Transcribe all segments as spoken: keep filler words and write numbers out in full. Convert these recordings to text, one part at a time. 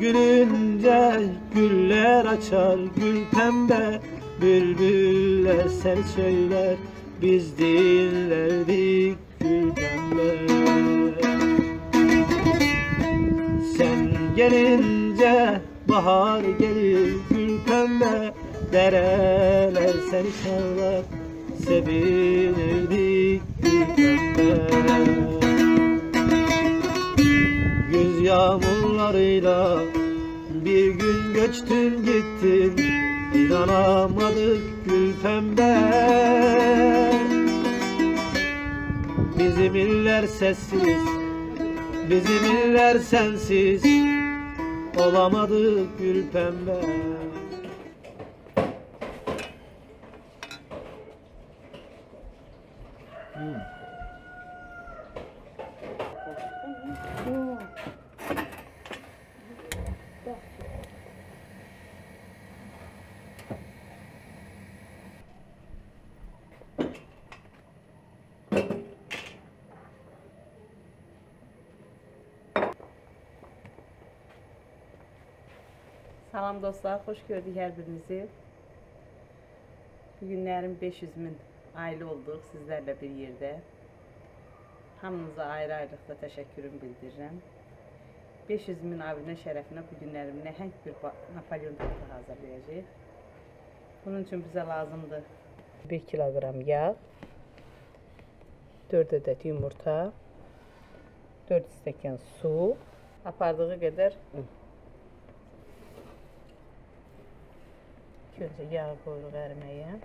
gülünce güller açar, gül pembe bülbüller seni söyler, biz değillerdik gül pembe. Sen gelince bahar gelir, gül pembe dereler seni çalar, sevilirdik gül pembe. Göz yağmurlarıyla bir gün göçtün gittin, inanamadık gül pembe. Bizim iller sessiz, bizim iller sensiz, olamadık gül pembe. Hmm. Salam dostlar, hoş gördük her birinizi. Bugünlerin beş yüz bin aile olduk sizlerle bir yerde. Hamınıza ayrı ayrılıkla teşekkürüm bildiririm. beş yüz bin abone şerefine bugünlerim nəhəng bir Napoleon tatlı hazırlayacağız. Bunun için bize lazımdır bir kilogram yağ, dörd adet yumurta, dörd stəkan su, apardığı kadar un. Önce yağ koyuruq əriməyə.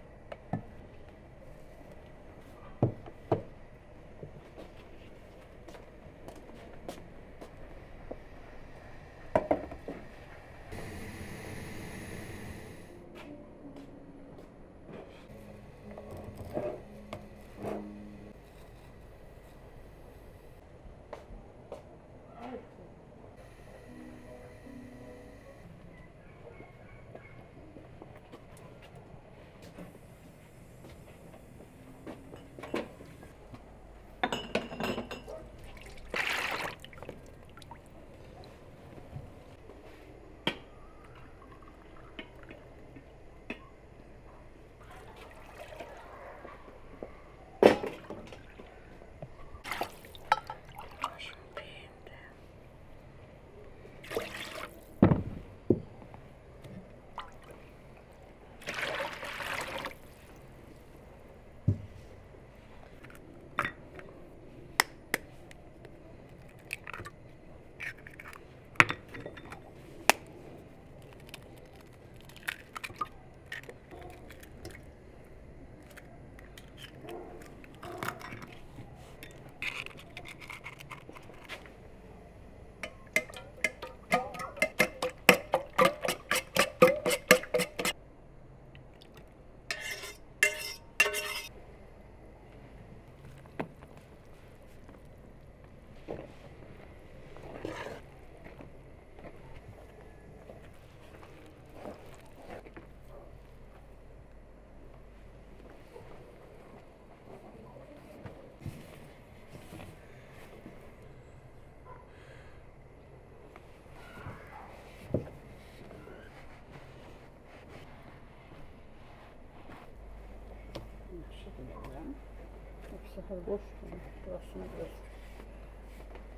Boş durun, burasını biraz,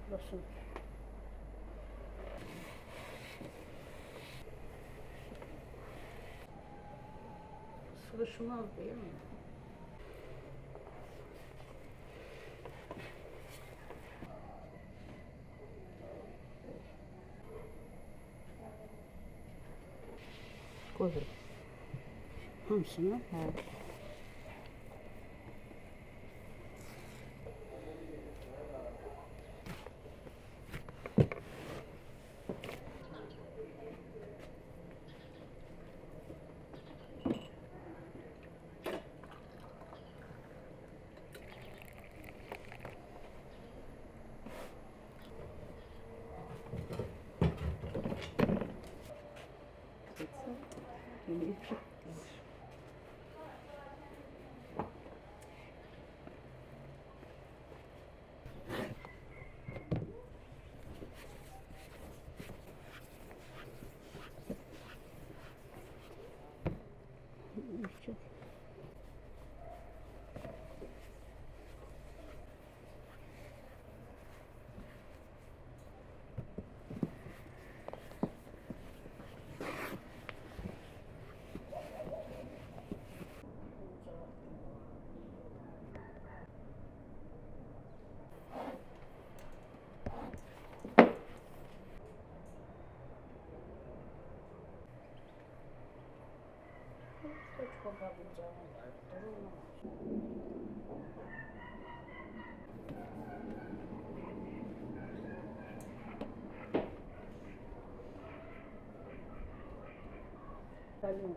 burasını. Sıkışmaz değil mi? Koyurum. Hamsını? Evet. koparacağım. Salim.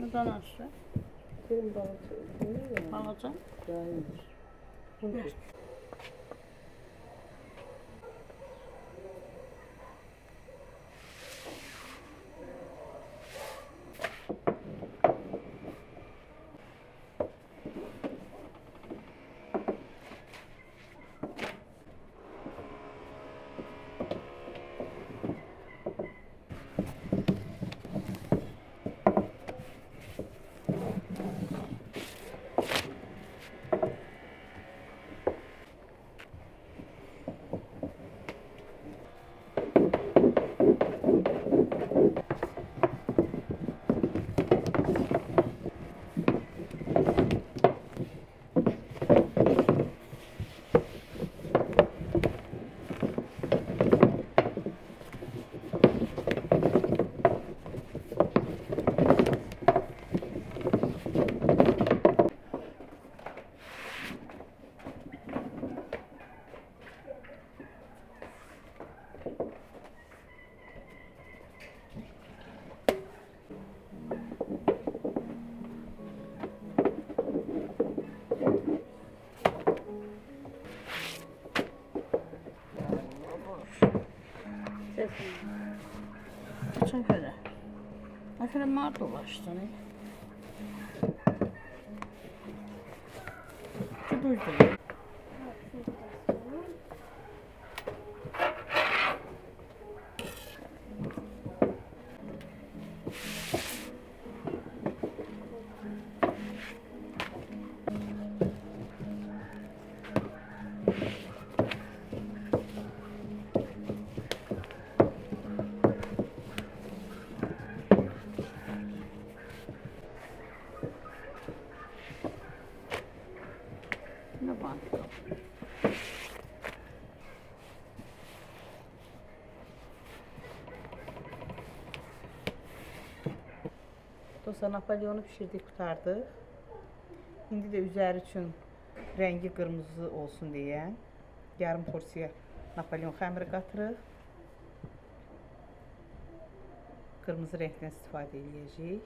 Buradan aşağı. Benim balacağım. Balacağım. Daha iyidir. Evet. Kaçın köre. Aferin mağdur ulaştı. Çok uygun. Dostlar, Napoleon'u pişirdik, kurtardık. Şimdi de üzeri için rengi kırmızı olsun diye yarım porsiya Napoleon xəmiri qatırıq. Kırmızı renkten istifadə edəcəyik.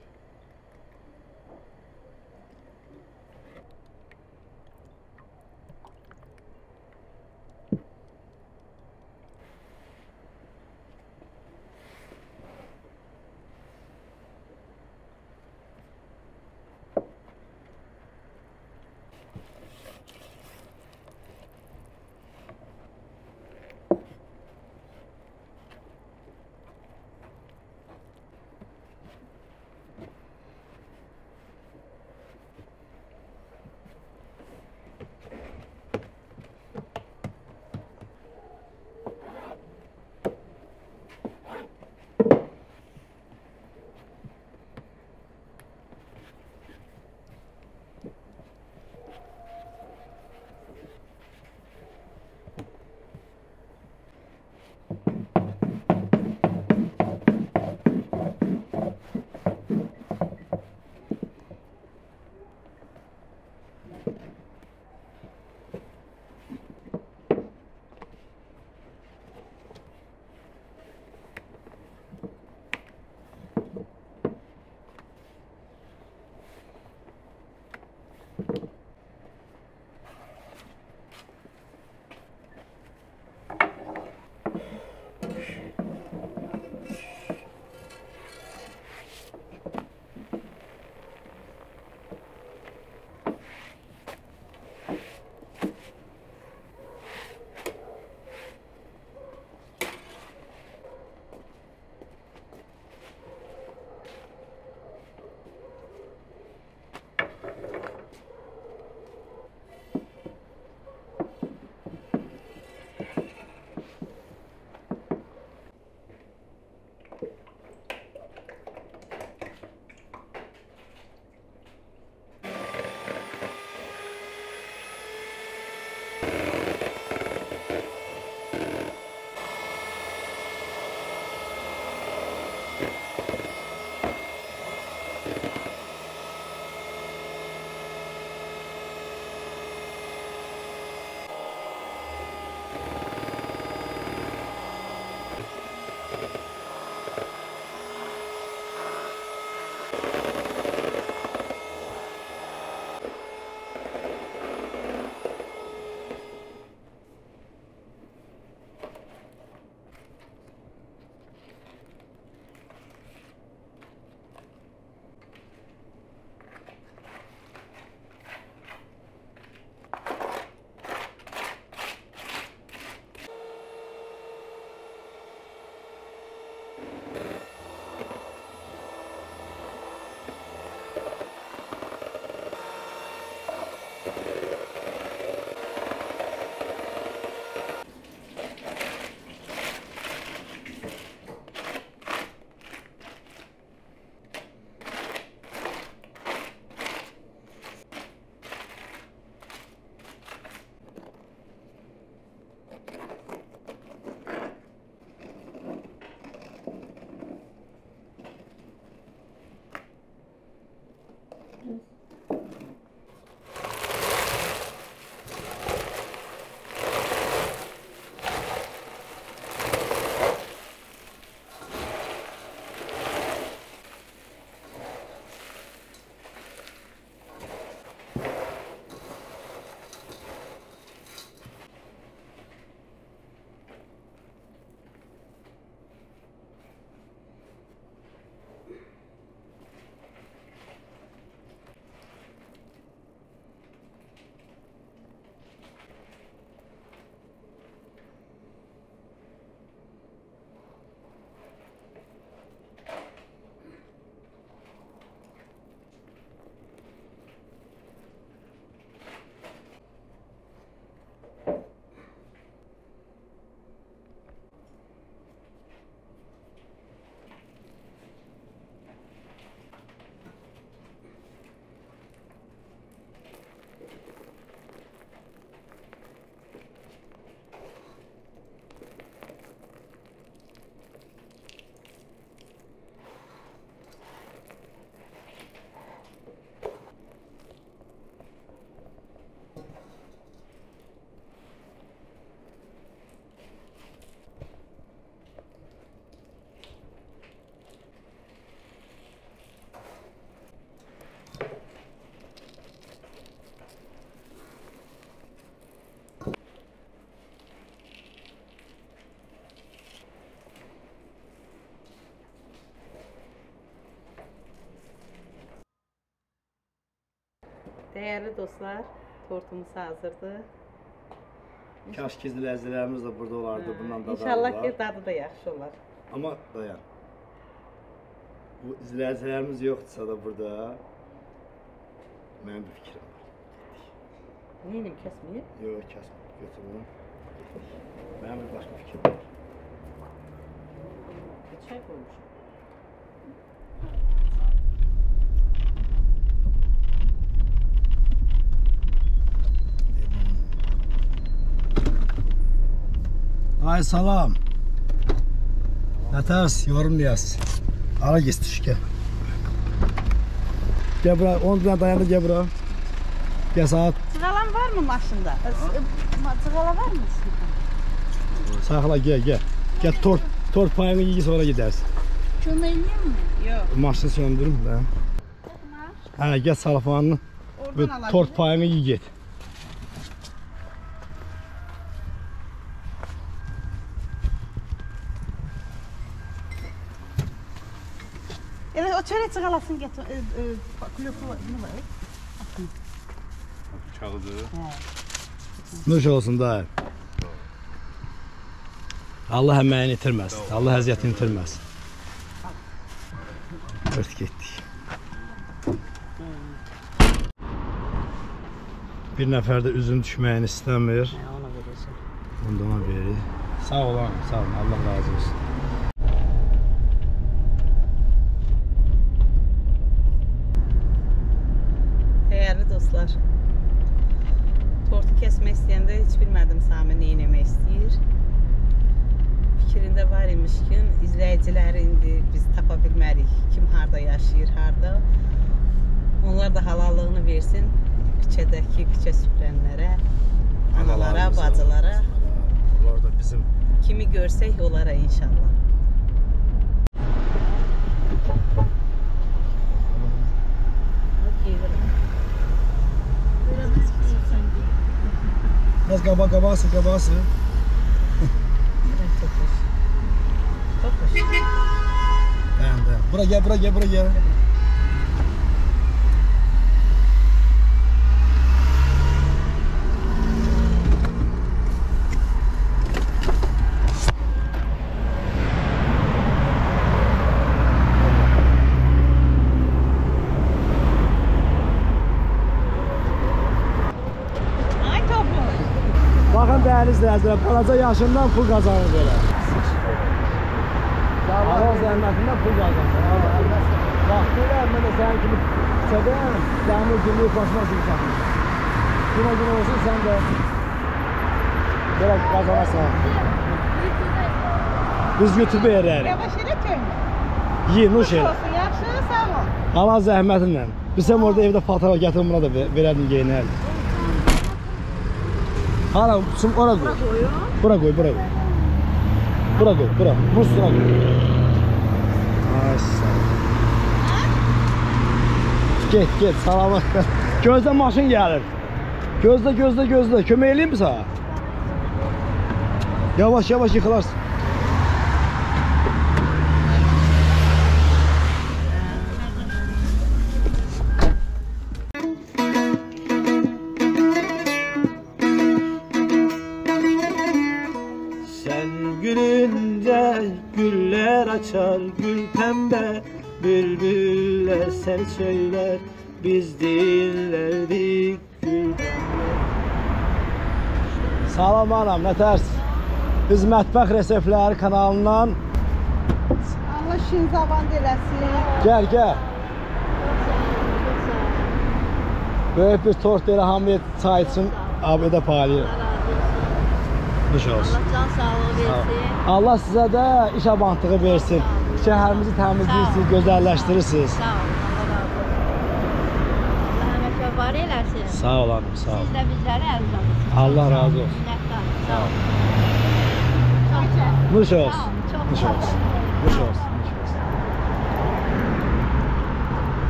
Değerli dostlar, tortumuz hazırdır. Kaş gizli ləzzələrimiz də burada olardı. Ha, bundan da İnşallah ki, dadı da yaxşı olar. Ama dayan. Bu ləzzələrimiz yoxdursa da burada, mənim bir fikrim var. Neyini kəsməyir? Yox, kəsməyir. Götürün. Mənim bir başqa fikrim var. Bir çay koymuşum. Ay salam. Ne ters yorum yaz. Ara gitmiş gel. Gel bura, on lira dayandı gel bura. Gel saat. Çıgalan var mı maşında? Çıgala var mı? Sakla gel gel. Gel tort tort payını yiyin sonra gidersin. Çömeleyim mi? Yok. Maşını söndürürüm ben. Ha gel salafanını. Tort payını yiyin git. Elə o çörək çığalasını getir, klöpünü var. Bıçağıdır. Nuş olsun dayı. Allah əməyini itirməz, Allah əziyyətini itirməz. Ört getdik. Bir nəfər də üzüm düşməyini istəmir. Ona verirsin. Onda ona verir. Sağ olun, sağ olun. Allah razı olsun. Tortu kesmek isteyende hiç bilmedim Sami ne yemek istiyor. Fikrinde var imiş ki izleyiciler indi biz tapabilmeliyiz. Kim harda yaşayır, harda. Onlar da halallığını versin küçedeki küçe süprenlere, analara, bacılara. Onlar da bizim. Kimi görsek onlara inşallah. Biraz kaba kabası kabası. Çok hoş. Çok hoş. Dayan dayan. Bura gel bura gel bura gel. Dəzdirəm, qalaca yaşından pul qazanır belə. Aral zəhmətindən pul qazanır. Vaxtı ilə mən də sənin kimi çəkəyəm, dəmir günlüyü başmasın çəkəyəm. Günə günə olsun, sən də belə qazanasın. Biz YouTube yerlərim. Yavaş elə köymür. Yiyin, nuş elə. Yaxşı, sağ ol. Aral zəhmətinlə. Biz həm orada evdə patara gətirin, buna da verədim, geyinərdim. Hala şimdi oraya koy. Buraya koy, buraya koy. Buraya koy, buraya. Burası buraya koy. Git, git, salamat. Gözde maşın gelir. Gözde, gözde, gözde. Kömekleyeyim mi sana? Yavaş yavaş yıkılarsın. Açar gül pembe bülbüller serçeler biz değillerdik gül pembe. Salam anam, ne ters? Biz metbex reseptleri kanalından. Allah şin zaban dilesin. Gel gel. Böyle bir tort deli hamlet sayısın abide paylayın. Allah can sağlığı versin. Allah sizə də iş abantlığı versin. Şəhərimizi təmizləyirsiniz, gözəlləşdirirsiniz. Sağ olun, Allah razı olsun. Allah həmişə var eləsin. Sağ olun, sağ olun. Siz də bizlərə əzizlərsiniz. Allah razı olsun. Minnətdarım, sağ olun. Nuş olsun. Nuş olsun. Nuş olsun.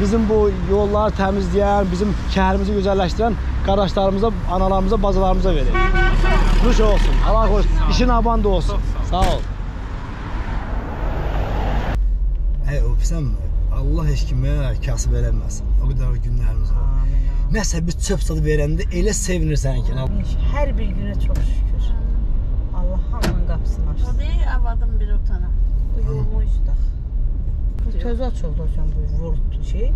Bizim bu yolları təmizləyən, bizim şəhərimizi gözəlləşdirən qardaşlarımıza, analarımıza, bacılarımıza verir. Nuş olsun, Allah korusun, işin abanda olsun. Sağ ol. Hey, o pis mi? Allah heç kimə kasıb eləməsin. O qədər günlərimiz var. Amin. Nəsə bir çöp sadı verəndə elə sevinirsən ki, hər bir günə çox şükür. Allah hamının qapısını açsın. Tabii avadım bir otana. Uyumu üstaq. Bu töz açıldı hocam bu vurdu şey.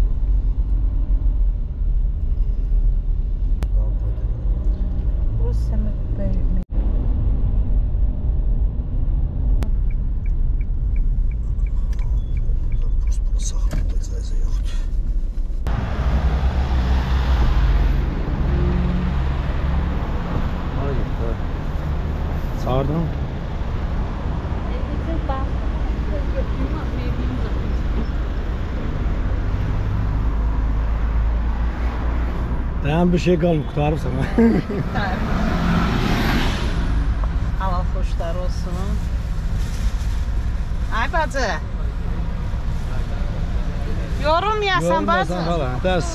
Burası səmət bölümü. Çağırdın mı? Dayan bir şey kalın, kurtarım sana. Allah hoşlar olsun. Ay bacı. Yorum yazsan bacı. Ders.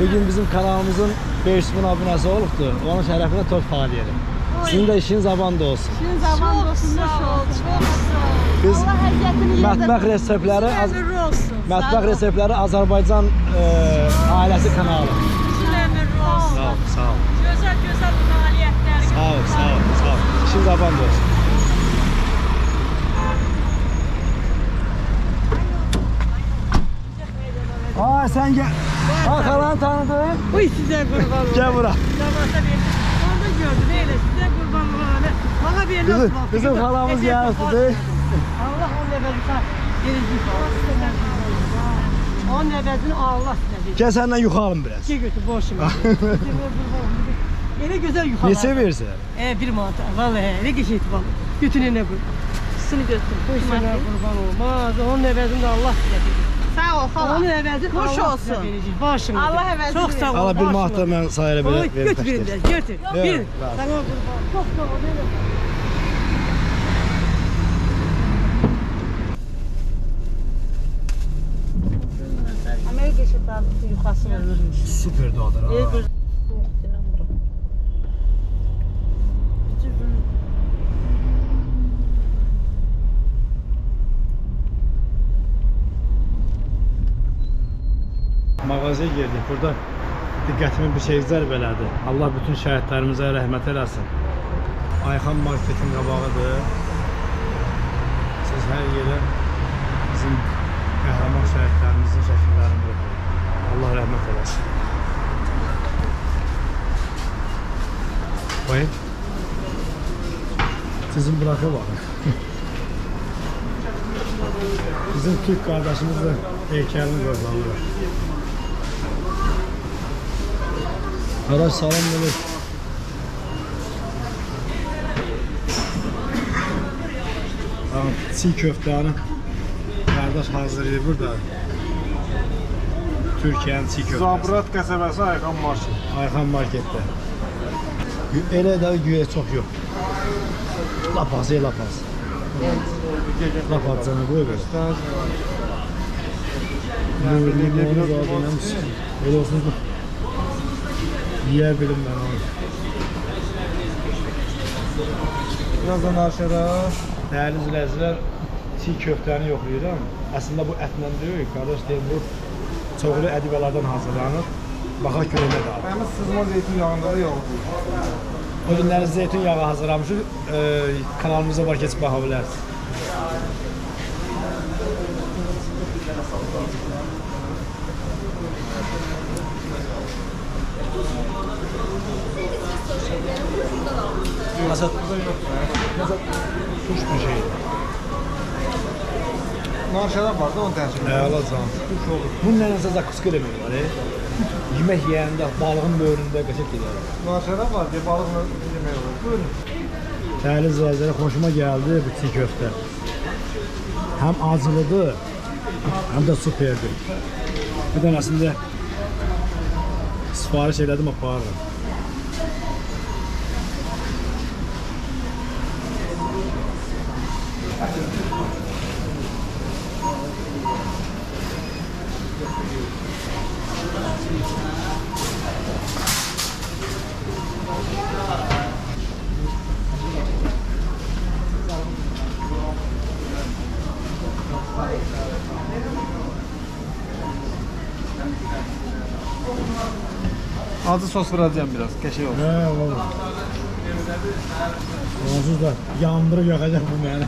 Bugün bizim kanalımızın beş yüz bin abonesi olubdu. Onun şərəfinə top fəaliyyədim. Sizin de işiniz abanda olsun. İşiniz abanda olsun. Çok sağ ol. Biz metbex reseptleri, metbex reseptleri Azerbaycan e, ailesi kanalı. Sizin ömürlü olsun. Sağ ol, sağ ol. Güzel güzel faaliyetler. Sağ ol, sağ ol, sağ ol. İşiniz abanda olsun. Aa sen gel. Bak halan tanıdın. Uy size kurban olsun. Gel bura. Gördün elə sizə qurban olanı bana belə olsun. Bizim xalamız yarısıdır. Allah onun əvəzini verəcək. Onun əvəzini Allah sizə verəcək. Gəl sənlə yuxarım biraz. Gəl götür boşuma. Elə gözəl yuxarım. Neçə versən? Bir manata. Vallahi elə geç etibar. Götününə qurban. Sını götür. Boşuna qurban olmaz. Onun əvəzini Allah sizə verəcək. Sağ ol xala. Onun əvəzini xoş olsun. Başımıza. Allah əvəzini verəcək. Çox sağ ol. Allah bir manata mən sayıra belə verəcək. Götür. Bir. Tamam kurban. Çok sağ ol. Amerika şıklarlısı yuxası verilmiş. Süper doğadır. Evet. Mağazaya girdik. Burada diqqətimi bir şey zərb elədi. Allah bütün şəhidlərimizə rəhmət eləsin. Ayxan marketin qabağıdır. Siz hər yerə bizim qəhrəman şəhidlərimizin şəkillərini görürsünüz. Allah rəhmət eləsin. Qoyun. Sizin bıraxa baxın. Bizim Türk qardaşımız da heykəlini qazanır. Kardeş salam olur. Tamam, çiğ köfteni kardeş hazırlıyor burada. Türkiye'nin çiğ köftesi. Zabrat kasabası Ayxan Market. Ayxan Market'te. Elə də güya çok yok. Lapaz, el lapaz. Lapaz canı koy ver. Növlü limonuz adına mısın? Öyle olsun. Yer bilim ben onu. Birazdan aşağıda değerli izleyiciler çiğ köfteni yoxlayır ama aslında bu etlə deyil kardeş deyil bu çoxlu ədivələrdən hazırlanır. Baxa görünür abi. Həmin sızma zeytinyağında da yoxdur. O günləri zeytinyağı hazırlamışıq. E, kanalımıza var keçib baxa bilərsiniz. Azat, azat, suç bir şey. Narşada var da onu tercih edilir. Eyvallah canım. Suç olur. Bunun neyse zakusk edemiyorlar. Yemek yiyende, balığın böğründe kaçak gidiyorlar. Narşada var diye balığın böğründe yemeği olur. Buyurun. Təhliz rəzələ hoşuma geldi bu çiğ köftə. Həm acılıdır, həm də superdir. Bir dənəsində sifariş elədim, aparırım. Azı sos vuracağım biraz, keşke olsun. He, olur. Onsuz da yandırıp yakacak bu yani.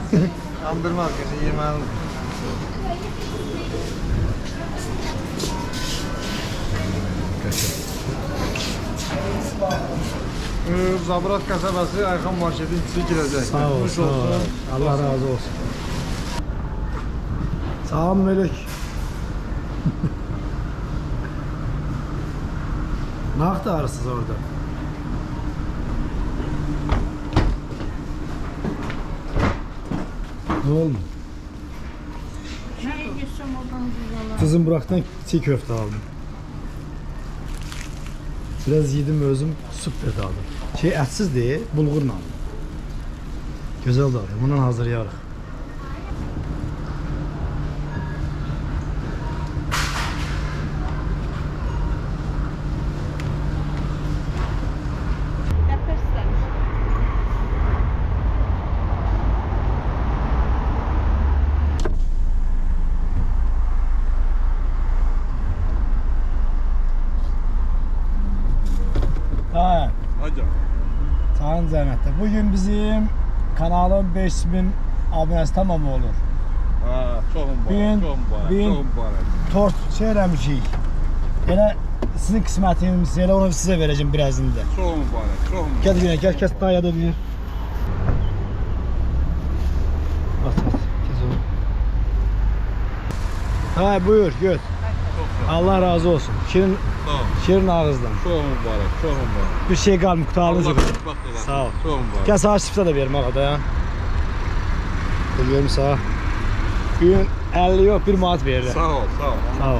Yandırmaz keşke, yemeğe. Zabrat kasabası Ayhan Marşet'in içi girecek. Sağ ol, sağ ol. Allah razı olsun. Sağ ol Melek. Ne aktarırsınız orada? Ne oldu? Kızım Burak'tan çiğ köfte aldım. Biraz yedim özüm, süper de aldım. Şey etsiz diye bulgurla aldım. Güzel de aldım, bundan hazırlayarız. Bugün bizim kanalın beş bin abonesi tamam olur. Ha, çok mübarek, çok mübarek, çok mübarek. Tort söylemişik. Elə sizin kısmetiniz, elə onu size vereceğim birazında. Çok mübarek, çok mübarek. Gel güne, gel kes daha ya da bir. Bas, bas, kes onu. Hay buyur, göt. Allah razı olsun. Şirin, şirin ağızdan. Çok mübarek, çok mübarek. Bir şey kalmıyor, kutalınız yok. Sağ ol. Çok mübarek. Gel sağa şifte de verim ağada ya. Görüyorum sağa. Gün elli yok, bir maat verir. Sağ ol, sağ ol. Sağ ol.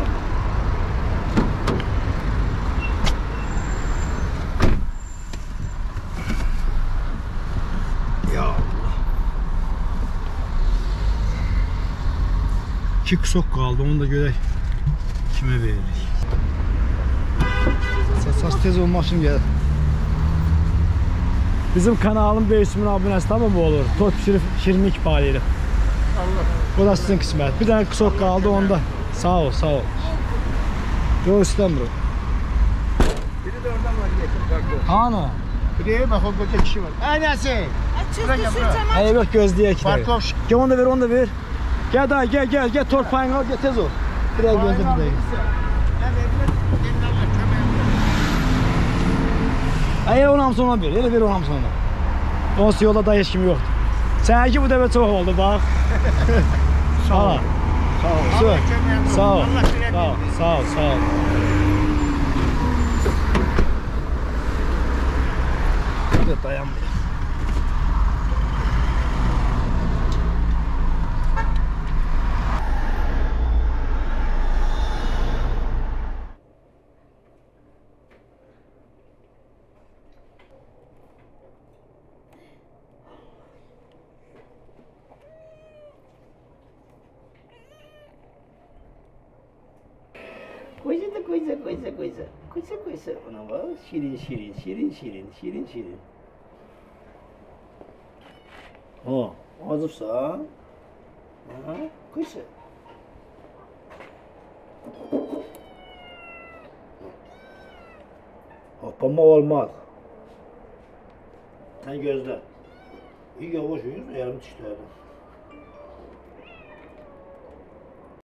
Ya Allah. İki kusok kaldı, onu da görək. Kime veririk? Saç tez olmak için gel. Bizim kanalın beş bin abonesi tamam mı olur? Tort pişirip şirinlik bağlayalım. Allah. O da sizin kısmet. Bir tane kısok kaldı onda. Sağ ol, sağ ol. Doğru İstanbul. Biri de oradan var geçin. Ana. Buraya bak o koca kişi var. Aynası. Hayır bak gözlüğe iki tane. Gel onu da ver, onu da ver. Gel daha gel gel gel tort payını al, gel tez ol. Biraz gözüm dayı. Hayır onam sonra bir, hele bir onam sonra. Onsuz yolda dayı hiç kimi yoktu. Seninki bu defa çok oldu bak. Sağ ol. Sağ ol. Sağ ol. Sağ ol. Sağ ol. Sağ ol. Burada dayanmıyor. Koysa koysa, koysa koysa ona bak, şirin şirin, şirin şirin, şirin şirin. Ha, azıpsa, ha, koysa. Hoplama olmaz. Sen gözle. İyi yavaş uyur, yarım dişlerden.